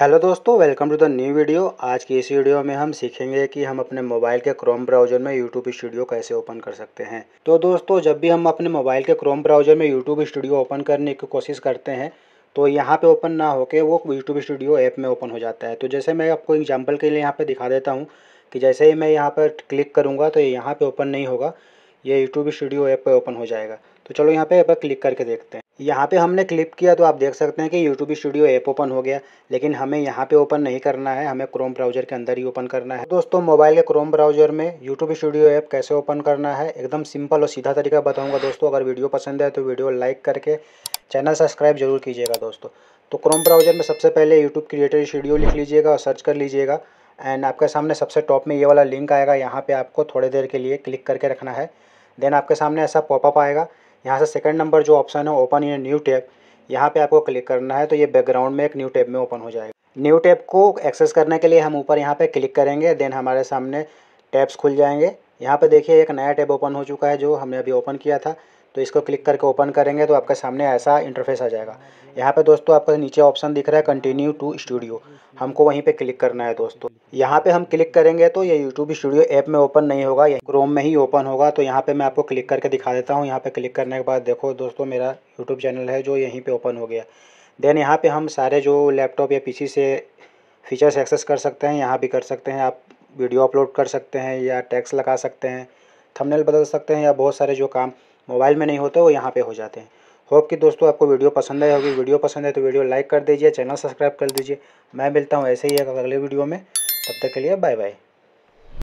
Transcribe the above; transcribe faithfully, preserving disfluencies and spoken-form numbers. Hello दोस्तों, welcome to the new video. आज की इस वीडियो में हम सीखेंगे कि हम अपने मोबाइल के क्रोम ब्राउज़र में यूट्यूब स्टूडियो कैसे ओपन कर सकते हैं। तो दोस्तों, जब भी हम अपने मोबाइल के क्रोम ब्राउज़र में यूट्यूब स्टूडियो ओपन करने की कोशिश करते हैं तो यहाँ पे ओपन ना होके वो यूट्यूब स्टूडियो ऐप में ओपन हो जाता है। तो जैसे मैं आपको एग्जाम्पल के लिए यहाँ पर दिखा देता हूँ कि जैसे ही मैं यहाँ पर क्लिक करूँगा तो यहाँ पर ओपन नहीं होगा, ये यूट्यूब स्टूडियो ऐप पर ओपन हो जाएगा। तो चलो यहाँ पे एक बार क्लिक करके देखते हैं। यहाँ पे हमने क्लिक किया तो आप देख सकते हैं कि यूट्यूब स्टूडियो ऐप ओपन हो गया, लेकिन हमें यहाँ पे ओपन नहीं करना है, हमें क्रोम ब्राउज़र के अंदर ही ओपन करना है। दोस्तों, मोबाइल के क्रोम ब्राउज़र में यूट्यूब स्टूडियो ऐप कैसे ओपन करना है, एकदम सिंपल और सीधा तरीका बताऊँगा दोस्तों। अगर वीडियो पसंद है तो वीडियो लाइक करके चैनल सब्सक्राइब जरूर कीजिएगा दोस्तों। तो क्रोम ब्राउज़र में सबसे पहले यूट्यूब क्रिएटर स्टूडियो लिख लीजिएगा और सर्च कर लीजिएगा, एंड आपके सामने सबसे टॉप में ये वाला लिंक आएगा। यहाँ पर आपको थोड़ी देर के लिए क्लिक करके रखना है। देन आपके सामने ऐसा पॉपअप आएगा, यहाँ से सेकंड नंबर जो ऑप्शन है ओपन इन न्यू टैब, यहाँ पे आपको क्लिक करना है। तो ये बैकग्राउंड में एक न्यू टैब में ओपन हो जाएगा। न्यू टैब को एक्सेस करने के लिए हम ऊपर यहाँ पे क्लिक करेंगे, देन हमारे सामने टैब्स खुल जाएंगे। यहाँ पे देखिए एक नया टैब ओपन हो चुका है जो हमने अभी ओपन किया था। तो इसको क्लिक करके ओपन करेंगे तो आपके सामने ऐसा इंटरफेस आ जाएगा। यहाँ पे दोस्तों आपका नीचे ऑप्शन दिख रहा है कंटिन्यू टू स्टूडियो, हमको वहीं पे क्लिक करना है दोस्तों। यहाँ पे हम क्लिक करेंगे तो ये यूट्यूब स्टूडियो ऐप में ओपन नहीं होगा, ये क्रोम में ही ओपन होगा। तो यहाँ पे मैं आपको क्लिक करके दिखा देता हूँ। यहाँ पे क्लिक करने के बाद देखो दोस्तों, मेरा यूट्यूब चैनल है जो यहीं पर ओपन हो गया। देन यहाँ पर हम सारे जो लैपटॉप या पी सी से फीचर्स एक्सेस कर सकते हैं, यहाँ भी कर सकते हैं। आप वीडियो अपलोड कर सकते हैं या टैक्स लगा सकते हैं, थंबनेल बदल सकते हैं, या बहुत सारे जो काम मोबाइल में नहीं होते वो यहाँ पे हो जाते हैं। होप कि दोस्तों आपको वीडियो पसंद आई होगी। वीडियो पसंद है तो वीडियो लाइक कर दीजिए, चैनल सब्सक्राइब कर दीजिए। मैं मिलता हूँ ऐसे ही एक अगले वीडियो में, तब तक के लिए बाय बाय।